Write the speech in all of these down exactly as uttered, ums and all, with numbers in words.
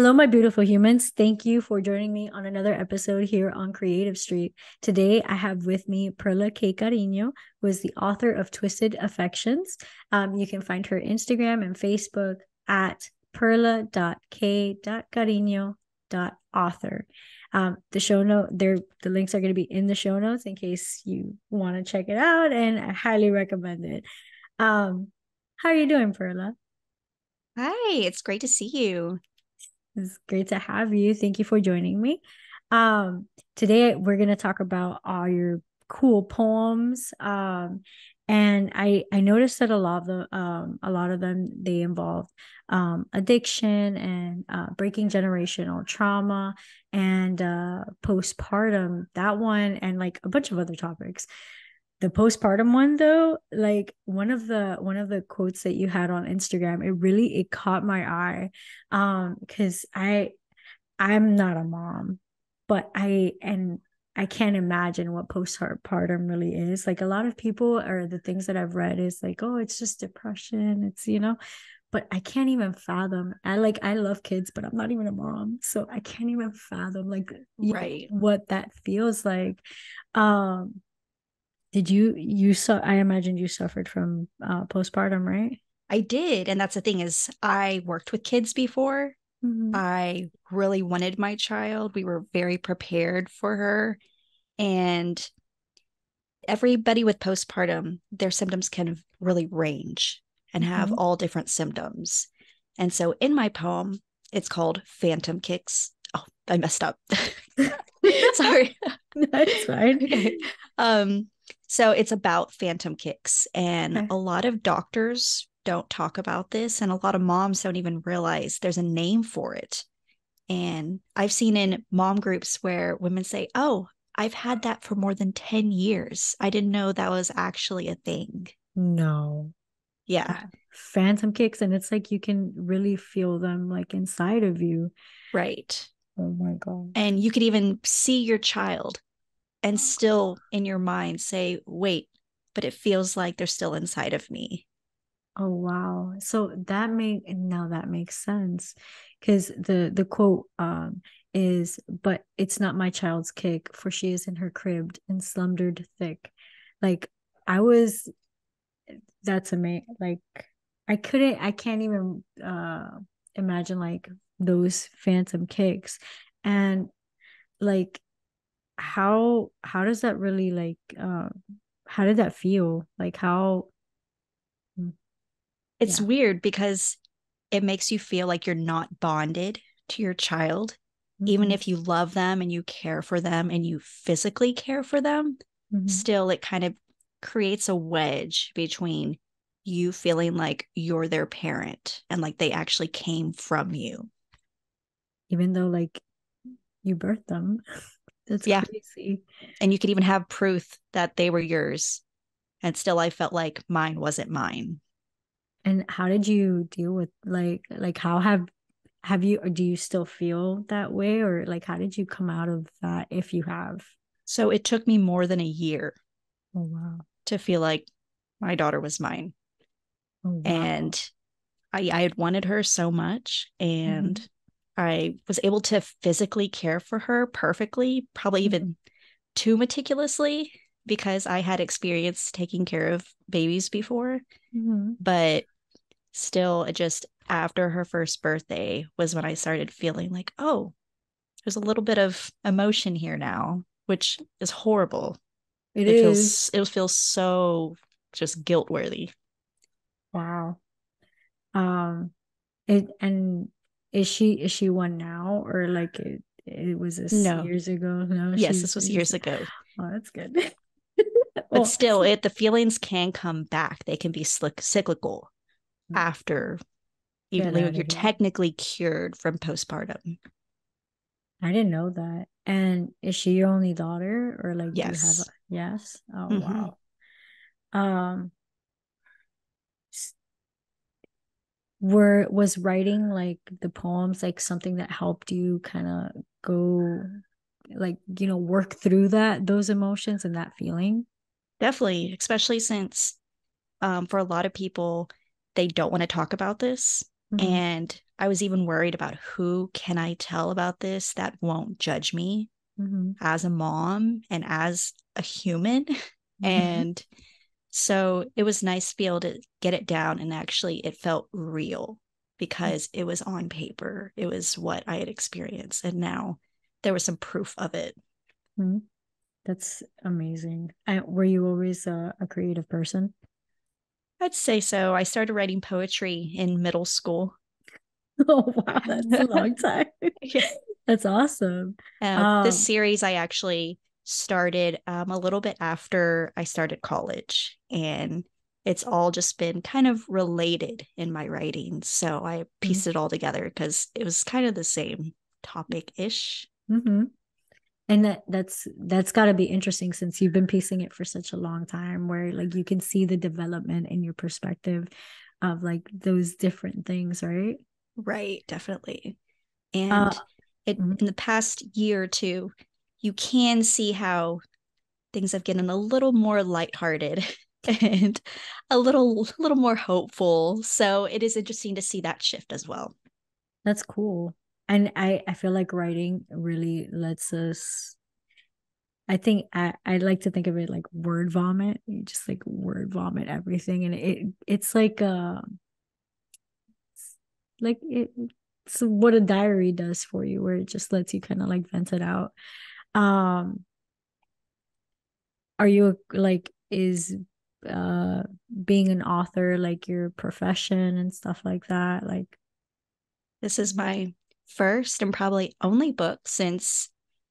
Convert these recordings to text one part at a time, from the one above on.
Hello, my beautiful humans. Thank you for joining me on another episode here on Creative Street. Today, I have with me Perla K. Carino, who is the author of Twisted Affections. Um, you can find her Instagram and Facebook at perla dot k dot carino dot author. Um, the show note, there, the links are going to be in the show notes in case you want to check it out, and I highly recommend it. Um, how are you doing, Perla? Hi, it's great to see you. It's great to have you. Thank you for joining me. Um, today, we're going to talk about all your cool poems. Um, and I, I noticed that a lot of them, um, a lot of them, they involve um, addiction and uh, breaking generational trauma and uh, postpartum, that one, and like a bunch of other topics. The postpartum one, though, like one of the one of the quotes that you had on Instagram, it really it caught my eye, um, because I I'm not a mom, but I and I can't imagine what postpartum really is. Like a lot of people, or the things that I've read, is like, oh, it's just depression. It's you know, but I can't even fathom. I like I love kids, but I'm not even a mom, so I can't even fathom like right what that feels like. Um. Did you, you saw, I imagine you suffered from uh, postpartum, right? I did. And that's the thing is I worked with kids before. Mm-hmm. I really wanted my child. We were very prepared for her. And everybody with postpartum, their symptoms can really range and have mm-hmm. all different symptoms. And so in my poem, it's called Phantom Kicks. Oh, I messed up. Sorry. That's fine. Okay. Um, So it's about phantom kicks, and okay. a lot of doctors don't talk about this, and a lot of moms don't even realize there's a name for it. And I've seen in mom groups where women say, oh, I've had that for more than ten years. I didn't know that was actually a thing. No. Yeah. Phantom kicks. And it's like, you can really feel them like inside of you. Right. Oh my God. And you could even see your child. And still in your mind say, wait, but it feels like they're still inside of me. Oh, wow. So that make now that makes sense, because the, the quote um, is, but it's not my child's kick, for she is in her crib and slumbered thick. Like I was, that's amazing. Like I couldn't, I can't even uh, imagine like those phantom kicks. And like, how how does that really like uh how did that feel like how it's yeah. weird, because it makes you feel like you're not bonded to your child. Mm-hmm. Even if you love them and you care for them and you physically care for them, mm-hmm. still it kind of creates a wedge between you feeling like you're their parent and like they actually came from you, even though like you birthed them. That's yeah. crazy. And you could even have proof that they were yours. And still I felt like mine wasn't mine. And how did you deal with like like how have have you, or do you still feel that way? Or like how did you come out of that if you have? So it took me more than a year oh, wow. to feel like my daughter was mine. Oh, wow. And I I had wanted her so much, and mm-hmm. I was able to physically care for her perfectly, probably even too meticulously, because I had experience taking care of babies before. Mm-hmm. But still, just after her first birthday was when I started feeling like, oh, there's a little bit of emotion here now, which is horrible. It, it is. Feels, it feels so just guilt-worthy. Wow. Um, it and... Is she is she one now, or like it, it was this no. years ago? No, yes, this was years ago. Oh, that's good. But well, still, it the feelings can come back. They can be slick, cyclical after, even if you're technically cured from postpartum. I didn't know that. And is she your only daughter, or like yes, do you have a, yes? Oh mm-hmm. wow. Um, were was writing like the poems like something that helped you kind of go like you know work through that those emotions and that feeling? Definitely, especially since um for a lot of people, they don't want to talk about this. Mm-hmm. And I was even worried about who can I tell about this that won't judge me mm-hmm. as a mom and as a human. Mm-hmm. And so it was nice to be able to get it down. And actually it felt real because it was on paper. It was what I had experienced. And now there was some proof of it. Mm-hmm. That's amazing. And were you always a, a creative person? I'd say so. I started writing poetry in middle school. Oh, wow. That's a long time. Yeah. That's awesome. Um, um, this series I actually started um, a little bit after I started college. And it's all just been kind of related in my writing. So I pieced mm-hmm. it all together because it was kind of the same topic-ish. Mm-hmm. And that that's that's got to be interesting since you've been piecing it for such a long time where like you can see the development in your perspective of like those different things, right? Right, definitely. And uh, it, mm-hmm. in the past year or two, you can see how things have gotten a little more lighthearted and a little little more hopeful. So it is interesting to see that shift as well. That's cool. And I, I feel like writing really lets us, I think, I, I like to think of it like word vomit. You just like word vomit everything. And it it's like, a, it's like it, it's what a diary does for you, where it just lets you kind of like vent it out. Um, are you like, is uh, being an author like your profession and stuff like that? Like, this is my first and probably only book since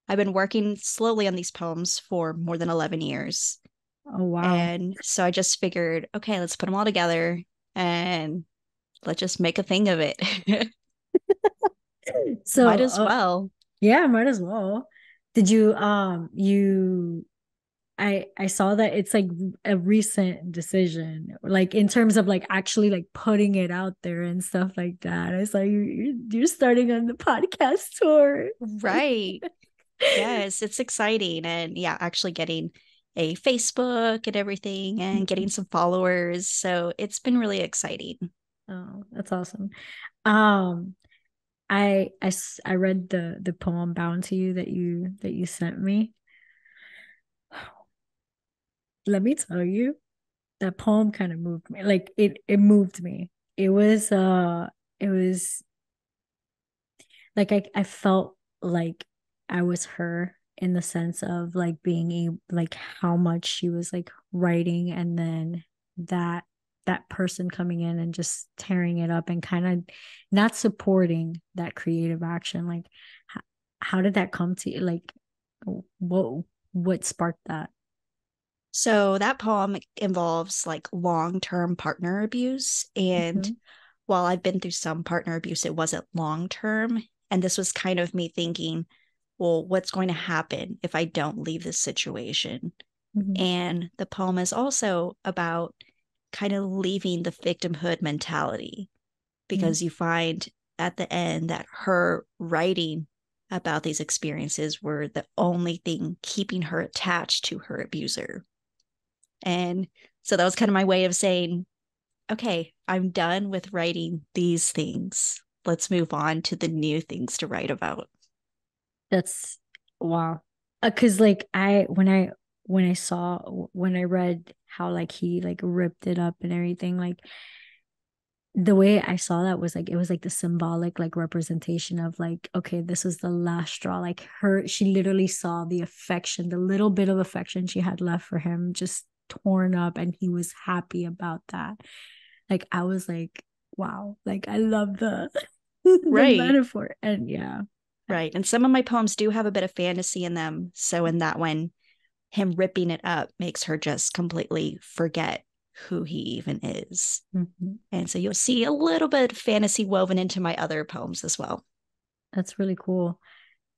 I've been working slowly on these poems for more than eleven years. Oh, wow. And so I just figured, okay, let's put them all together and let's just make a thing of it. So might as uh, well. Yeah, might as well. Did you, um, you, I, I saw that it's like a recent decision, like in terms of like actually like putting it out there and stuff like that. I saw you, you're starting on the podcast tour. Right. Yes. It's exciting. And yeah, actually getting a Facebook and everything and getting some followers. So it's been really exciting. Oh, that's awesome. Um, I, I, I read the, the poem Bound to You that you, that you sent me. Let me tell you, that poem kind of moved me. Like it, it moved me. It was, uh, it was like, I, I felt like I was her in the sense of like being a, like how much she was like writing. And then that, that person coming in and just tearing it up and kind of not supporting that creative action. Like, how, how did that come to you? Like, what, what sparked that? So that poem involves like long-term partner abuse. And mm-hmm. while I've been through some partner abuse, it wasn't long-term. And this was kind of me thinking, well, what's going to happen if I don't leave this situation? Mm-hmm. And the poem is also about kind of leaving the victimhood mentality because mm-hmm. you find at the end that her writing about these experiences were the only thing keeping her attached to her abuser. And so that was kind of my way of saying, okay, I'm done with writing these things. Let's move on to the new things to write about. That's wow. Uh, Cause like I, when I, when I saw, when I read how like he like ripped it up and everything, like the way I saw that was like, it was like the symbolic, like representation of like, okay, this was the last straw. Like her, she literally saw the affection, the little bit of affection she had left for him just torn up. And he was happy about that. Like, I was like, wow. Like I love the, right. the metaphor. And yeah. Right. And some of my poems do have a bit of fantasy in them. So in that one, him ripping it up makes her just completely forget who he even is. Mm-hmm. And so you'll see a little bit of fantasy woven into my other poems as well. That's really cool.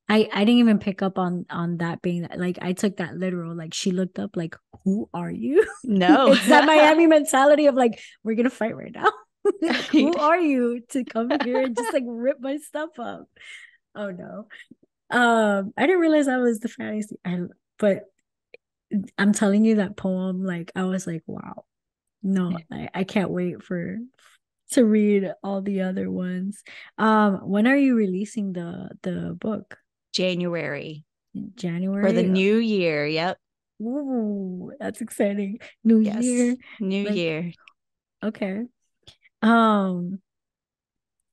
I, I didn't even pick up on, on that being like, I took that literal, like she looked up like, who are you? No. It's that Miami mentality of like, we're going to fight right now. Who are you to come here and just like rip my stuff up? Oh no. Um, I didn't realize that was the fantasy. I, but I'm telling you that poem, like I was like, wow. No, I, I can't wait for to read all the other ones. Um, when are you releasing the the book? January. January? For the new year, yep. Ooh, that's exciting. New yes. year. New like, year. Okay. Um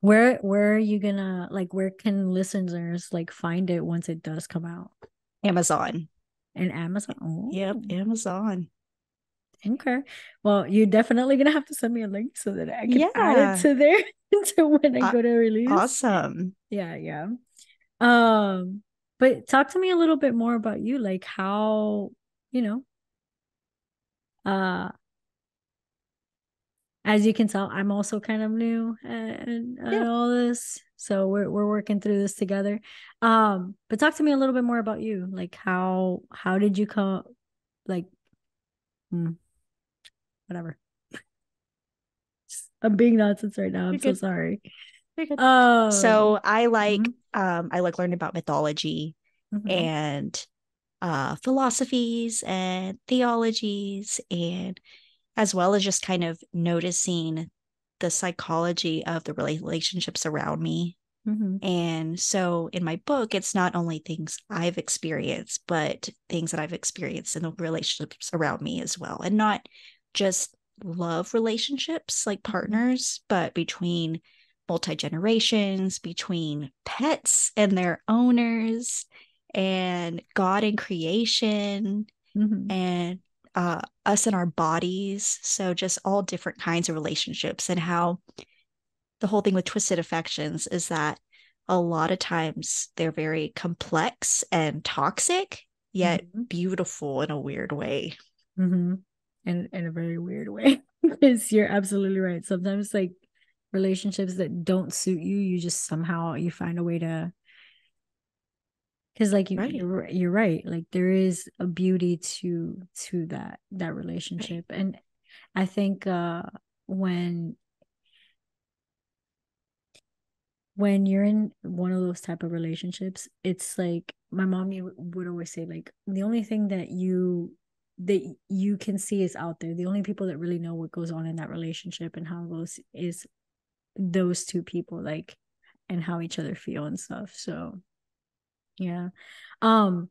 where where are you gonna like where can listeners like find it once it does come out? Amazon. And Amazon. Oh. Yep, Amazon. Okay. Well, you're definitely gonna have to send me a link so that I can yeah. add it to there to when I uh, go to release. Awesome. Yeah, yeah. Um, but talk to me a little bit more about you, like how, you know, uh, as you can tell, I'm also kind of new at, at yeah. all this, so we're we're working through this together. Um, but talk to me a little bit more about you, like how how did you come, like, hmm, whatever. I'm being nonsense right now. I'm You're so good. sorry. Um, so I like mm-hmm. um I like learning about mythology mm-hmm. and uh philosophies and theologies, and as well as just kind of noticing the psychology of the relationships around me. Mm-hmm. And so in my book, it's not only things I've experienced, but things that I've experienced in the relationships around me as well. And not just love relationships like partners, but between multi-generations, between pets and their owners, and God and creation, mm-hmm. and uh, us and our bodies. So just all different kinds of relationships, and how the whole thing with Twisted Affections is that a lot of times they're very complex and toxic, yet mm-hmm. beautiful in a weird way. Mm-hmm. And in a very weird way. Because you're absolutely right. Sometimes like relationships that don't suit you, you just somehow you find a way to, because like you, right. you're, you're right, like there is a beauty to to that that relationship, right. And I think uh when when you're in one of those type of relationships, it's like my mom you would always say, like, the only thing that you that you can see is out there, the only people that really know what goes on in that relationship and how it goes is those two people, like, and how each other feel and stuff. So yeah. Um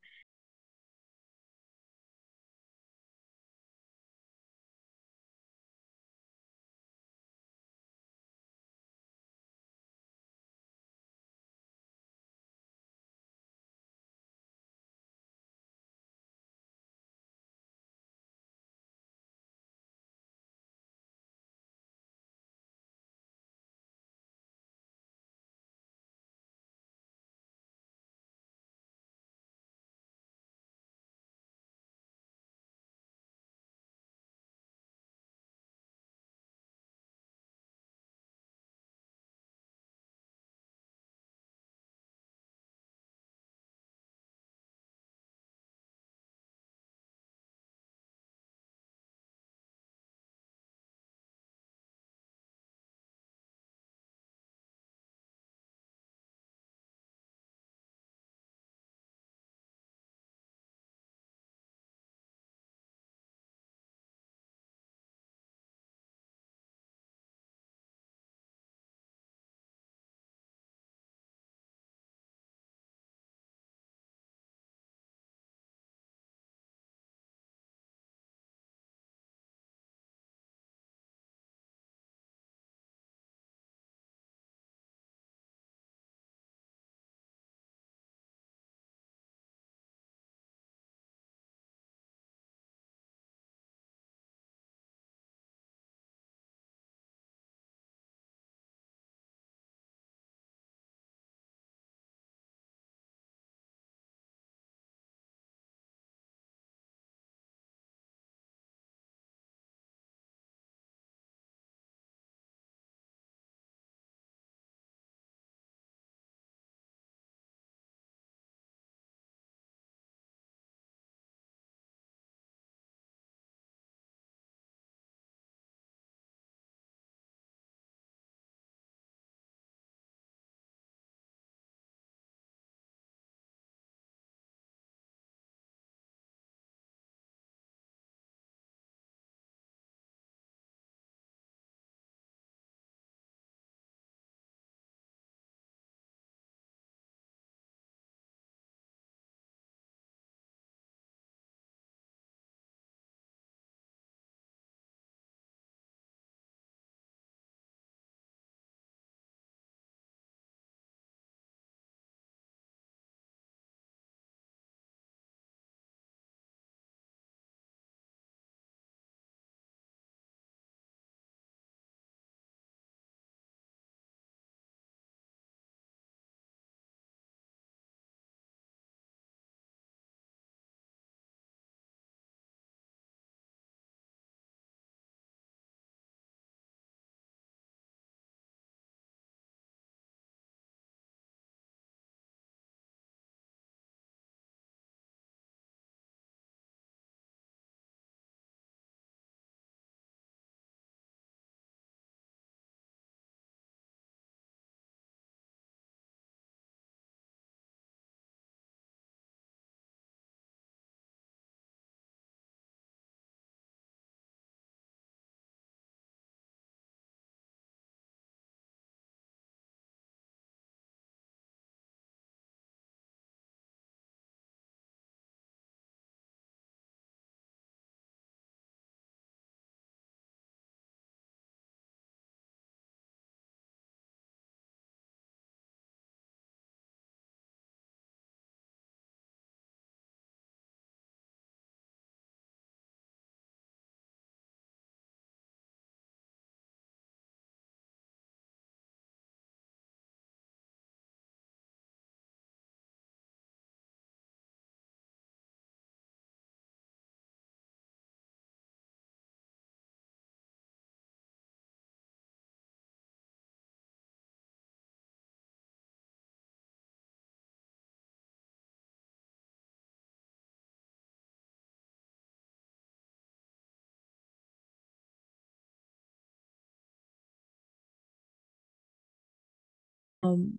Um,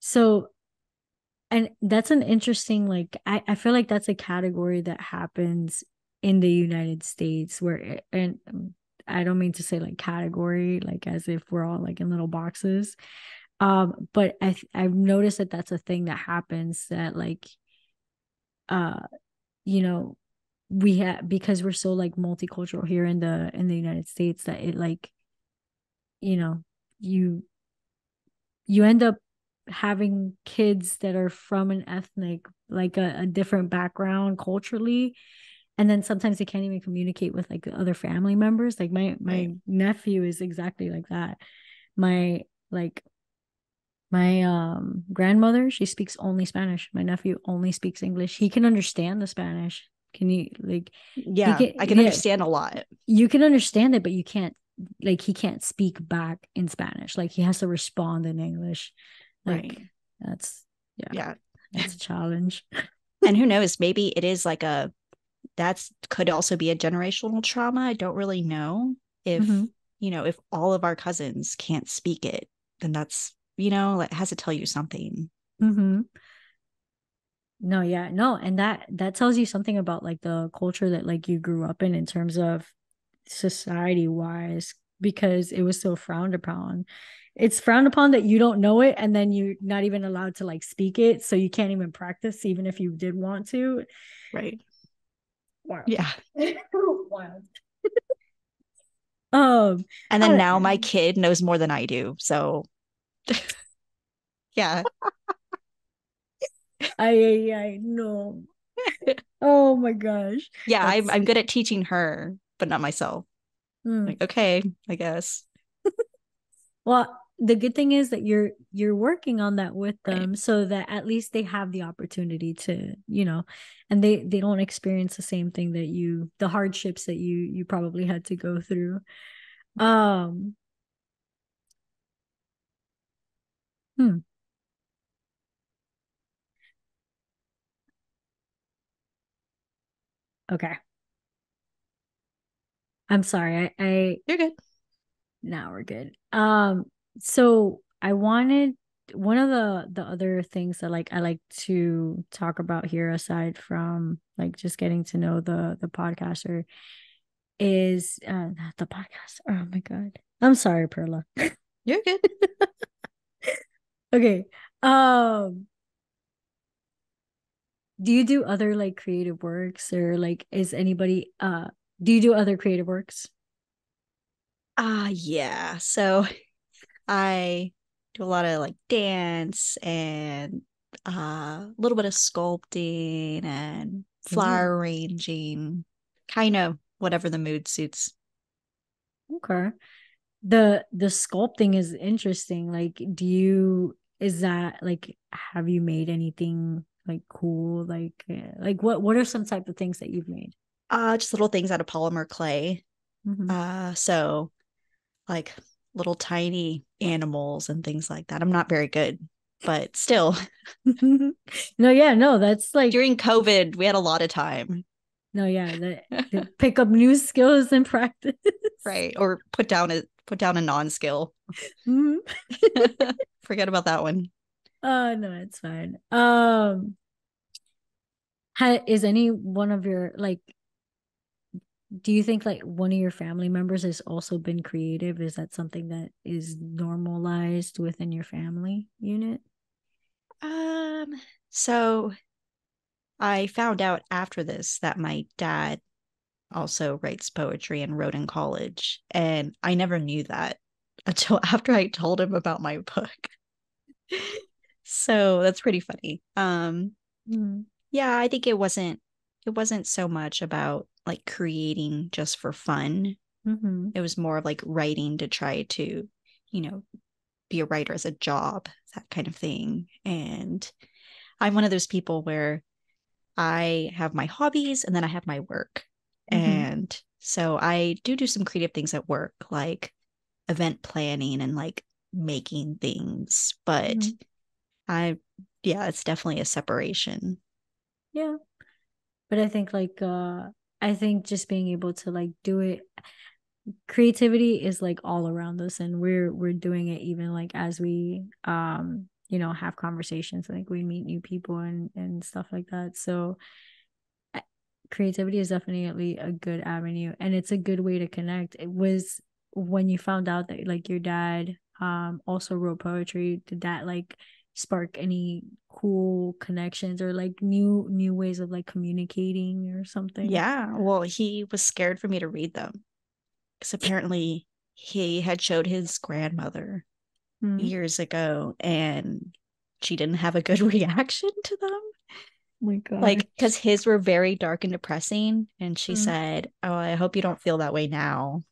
so, and that's an interesting, like, I, I feel like that's a category that happens in the United States where, it, and I don't mean to say like category, like as if we're all like in little boxes. Um, but I, I've noticed that that's a thing that happens that like, uh, you know, we have, because we're so like multicultural here in the, in the United States, that it like, you know, you, you end up having kids that are from an ethnic, like a, a different background culturally. And then sometimes they can't even communicate with like the other family members. Like my, my right. nephew is exactly like that. My, like my um, grandmother, she speaks only Spanish. My nephew only speaks English. He can understand the Spanish. Can you like, yeah, can, I can yeah, understand a lot. You can understand it, but you can't like, he can't speak back in Spanish. Like he has to respond in English. Like right. that's, yeah, yeah, that's a challenge. And who knows, maybe it is like a, that's could also be a generational trauma. I don't really know if, mm-hmm. you know, if all of our cousins can't speak it, then that's, you know, it has to tell you something. Mm-hmm. No. Yeah. No. And that, that tells you something about like the culture that like you grew up in, in terms of society wise, because it was so frowned upon. It's frowned upon that you don't know it. And then you're not even allowed to like speak it. So you can't even practice, even if you did want to. Right. Wild. Yeah. Wild. um, and then now know. my kid knows more than I do. So yeah. I, I know. Oh my gosh. Yeah. That's... I'm I'm good at teaching her, but not myself. Mm. Like, okay, I guess. Well, the good thing is that you're, you're working on that with them, right. so that at least they have the opportunity to, you know, and they, they don't experience the same thing that you, the hardships that you, you probably had to go through. Um, hmm. Okay. I'm sorry. I, I You're good. Now we're good. Um, so I wanted one of the the other things that like I like to talk about here, aside from like just getting to know the the podcaster, is uh, not the podcast. Oh my god, I'm sorry, Perla. You're good. Okay. Um, do you do other like creative works, or like is anybody uh do you do other creative works? Ah, uh, yeah. So I do a lot of like dance and uh, a little bit of sculpting and flower mm-hmm. arranging, kind of whatever the mood suits. Okay. The, the sculpting is interesting. Like, do you, is that like, have you made anything like cool? Like, like what, what are some type of things that you've made? Uh, just little things out of polymer clay. Mm-hmm. Uh, so like little tiny animals and things like that. I'm not very good, but still. no, yeah, no, that's like during COVID, we had a lot of time. No, yeah, that, that pick up new skills and practice, right? Or put down a put down a non-skill. Mm-hmm. Forget about that one. Oh no, it's fine. Um, ha- is any one of your like? Do you think like one of your family members has also been creative? Is that something that is normalized within your family unit? Um, so I found out after this that my dad also writes poetry and wrote in college. And I never knew that until after I told him about my book. So that's pretty funny. Um, mm. Yeah, I think it wasn't, it wasn't so much about like creating just for fun. Mm-hmm. It was more of like writing to try to, you know, be a writer as a job, that kind of thing. And I'm one of those people where I have my hobbies and then I have my work. Mm-hmm. And so I do do some creative things at work, like event planning and like making things. But mm-hmm. I, yeah, it's definitely a separation. Yeah. But I think like, uh, I think just being able to like do it, creativity is like all around us, and we're we're doing it even like as we um you know have conversations, like we meet new people and and stuff like that. So creativity is definitely a good avenue, and it's a good way to connect. It was when you found out that like your dad um also wrote poetry, did that like spark any cool connections or like new new ways of like communicating or something? Yeah, well, he was scared for me to read them because apparently he had showed his grandmother hmm. years ago, and she didn't have a good reaction to them. Oh my God. Like, because his were very dark and depressing, and she hmm. said, "Oh, I hope you don't feel that way now."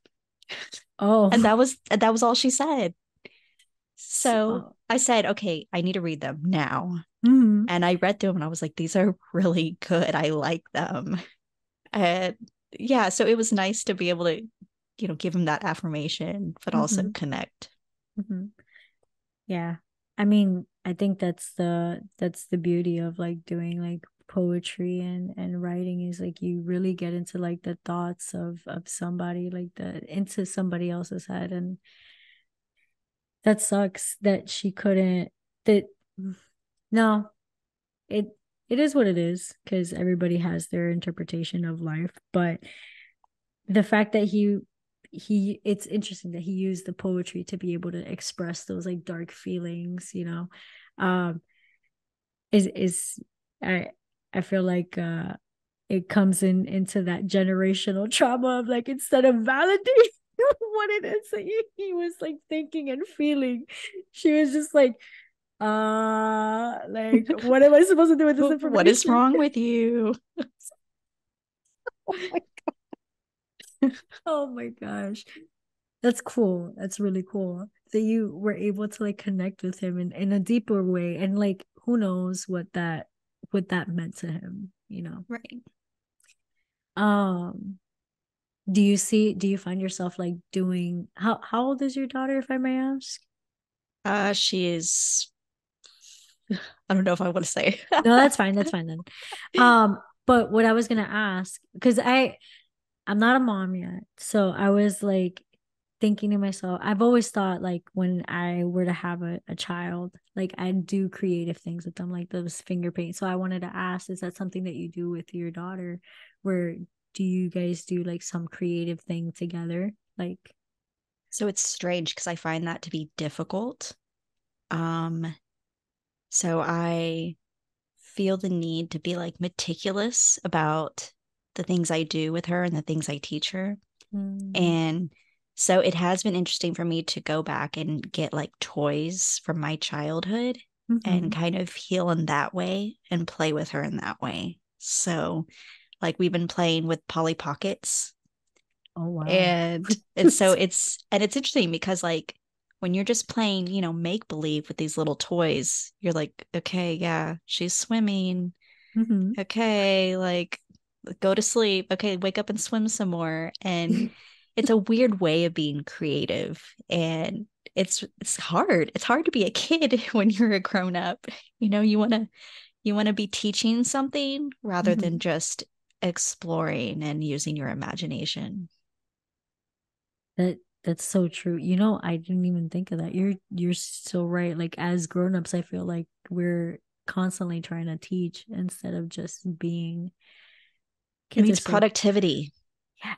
Oh, and that was that was all she said. So oh. I said, okay, I need to read them now. Mm-hmm. And I read through them and I was like, these are really good. I like them. And yeah, so it was nice to be able to, you know, give him that affirmation, but mm-hmm. also connect. Mm-hmm. Yeah. I mean, I think that's the, that's the beauty of like doing like poetry and, and writing, is like you really get into like the thoughts of, of somebody, like the, into somebody else's head. And that sucks that she couldn't, that no, it it is what it is, because everybody has their interpretation of life. But the fact that he he it's interesting that he used the poetry to be able to express those like dark feelings, you know, um is is I I feel like uh it comes in into that generational trauma of like, instead of validating what it is that he, he was like thinking and feeling, she was just like, uh like, what am I supposed to do with this information? What is wrong with you? Oh my god. Oh my gosh. That's cool. That's really cool that you were able to like connect with him in, in a deeper way, and like who knows what that what that meant to him, you know? Right. Um Do you see, do you find yourself like doing, how, how old is your daughter, if I may ask? Uh, she is, I don't know if I want to say. No, that's fine. That's fine then. Um, but what I was going to ask, because I, I'm not a mom yet. So I was like thinking to myself, I've always thought like when I were to have a, a child, like I'd do creative things with them, like those finger paint. So I wanted to ask, is that something that you do with your daughter, where do you guys do like some creative thing together? Like, so it's strange because I find that to be difficult. Um, so I feel the need to be like meticulous about the things I do with her and the things I teach her. Mm. And so it has been interesting for me to go back and get like toys from my childhood mm-hmm. and kind of heal in that way and play with her in that way. So like we've been playing with Polly Pockets. Oh, wow. And, and so it's, and it's interesting because like when you're just playing, you know, make believe with these little toys, you're like, okay, yeah, she's swimming. Mm-hmm. Okay. Like go to sleep. Okay. Wake up and swim some more. And it's a weird way of being creative, and it's, it's hard. It's hard to be a kid when you're a grown up, you know, you want to, you want to be teaching something rather mm-hmm. than just exploring and using your imagination. That that's so true. You know, I didn't even think of that. You're you're so right. Like as grown-ups, I feel like we're constantly trying to teach instead of just being. It means productivity. So... yeah.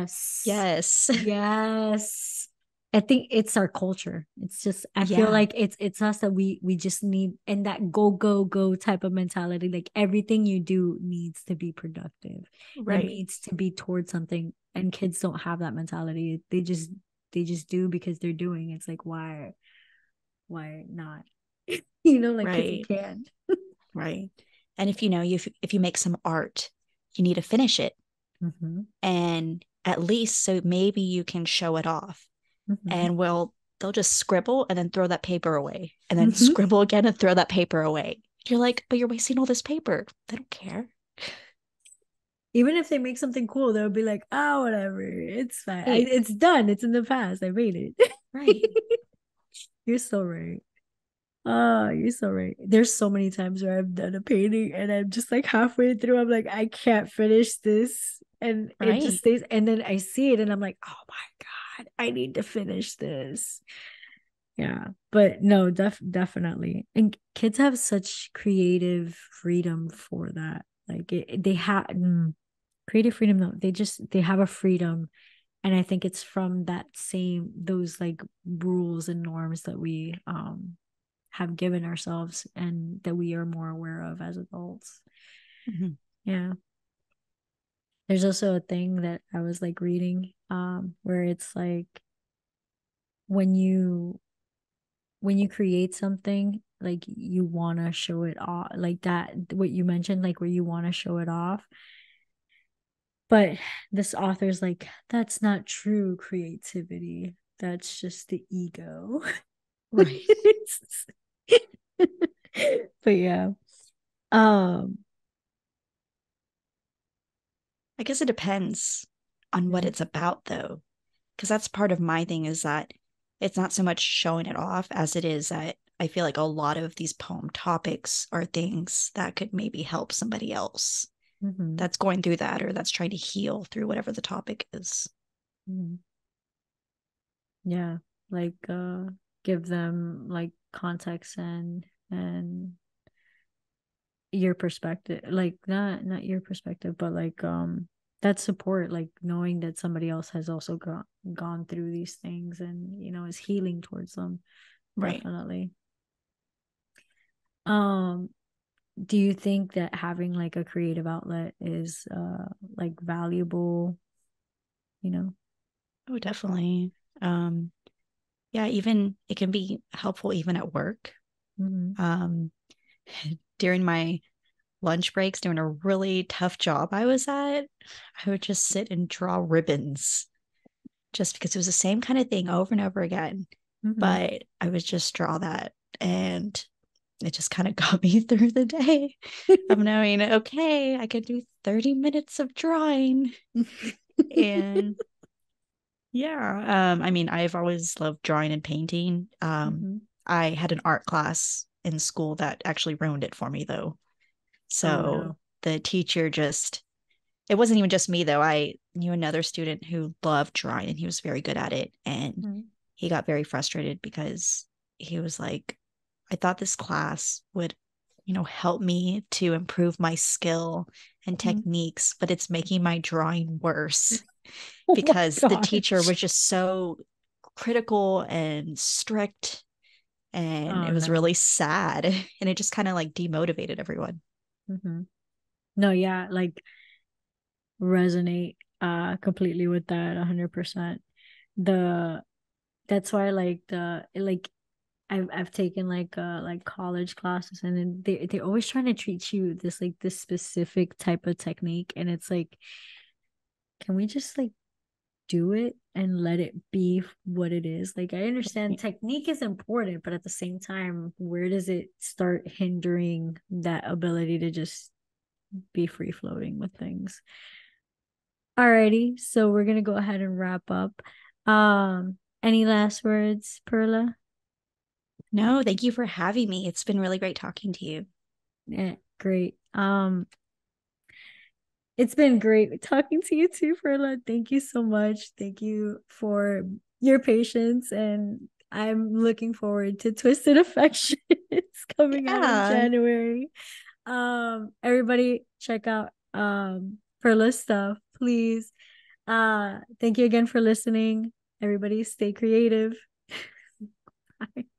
Yes. Yes. Yes. I think it's our culture. It's just, I yeah. feel like it's it's us that we we just need, and that go, go, go type of mentality. Like everything you do needs to be productive. Right. It needs to be towards something. And kids don't have that mentality. They just, they just do because they're doing. It's like, why, why not? You know, like right. kids can. Right. And if you know, if, if you make some art, you need to finish it. Mm-hmm. And at least, so maybe you can show it off. Mm-hmm. And well, they'll just scribble and then throw that paper away and then mm-hmm. scribble again and throw that paper away. You're like, but you're wasting all this paper. They don't care. Even if they make something cool, they'll be like, oh, whatever. It's fine. Hey. I, it's done. It's in the past. I made it. Right. You're so right. Oh, you're so right. There's so many times where I've done a painting and I'm just like halfway through. I'm like, I can't finish this. and right. it just stays. And then I see it and I'm like, oh my God, I need to finish this. Yeah. But no, def- definitely. And kids have such creative freedom for that. Like it, they have mm, creative freedom. Though they just, they have a freedom. And I think it's from that same, those like rules and norms that we um, have given ourselves and that we are more aware of as adults. Mm-hmm. Yeah. There's also a thing that I was like reading um, where it's like, when you, when you create something, like you want to show it off, like that, what you mentioned, like where you want to show it off. But this author's like, that's not true creativity. That's just the ego. Right. But yeah. Um, I guess it depends on what it's about, though. Because that's part of my thing, is that it's not so much showing it off as it is that I feel like a lot of these poem topics are things that could maybe help somebody else. Mm-hmm. That's going through that, or that's trying to heal through whatever the topic is. Mm-hmm. Yeah, like uh, give them like context and and your perspective, like not not your perspective, but like um that support, like knowing that somebody else has also gone gone through these things and you know is healing towards them. Right. Definitely. Um. Do you think that having like a creative outlet is uh, like valuable, you know? Oh, definitely. Um, yeah, even it can be helpful even at work. Mm-hmm. Um, during my lunch breaks, during a really tough job I was at, I would just sit and draw ribbons just because it was the same kind of thing over and over again. Mm-hmm. But I would just draw that, and it just kind of got me through the day of knowing, okay, I could do thirty minutes of drawing. And yeah, um, I mean, I've always loved drawing and painting. Um, mm-hmm. I had an art class in school that actually ruined it for me, though. So oh, no. the teacher just, it wasn't even just me, though. I knew another student who loved drawing and he was very good at it. And mm-hmm. he got very frustrated because he was like, I thought this class would, you know, help me to improve my skill and mm-hmm. techniques, but it's making my drawing worse because oh the teacher was just so critical and strict, and oh, it was no. really sad. And it just kind of like demotivated everyone. Mm-hmm. No, yeah, like resonate uh, completely with that one hundred percent. The, that's why like the, like, I've I've taken like uh like college classes, and then they they're always trying to teach you this like this specific type of technique, and it's like, can we just like do it and let it be what it is? Like I understand technique is important, but at the same time, where does it start hindering that ability to just be free floating with things? Alrighty, so we're gonna go ahead and wrap up. Um, any last words, Perla? No, thank you for having me. It's been really great talking to you. Yeah, great. Um, it's been great talking to you too, Perla. Thank you so much. Thank you for your patience, and I'm looking forward to Twisted Affections coming yeah. out in January. Um, everybody check out um Perla's stuff, please. Uh, thank you again for listening. Everybody stay creative. Bye.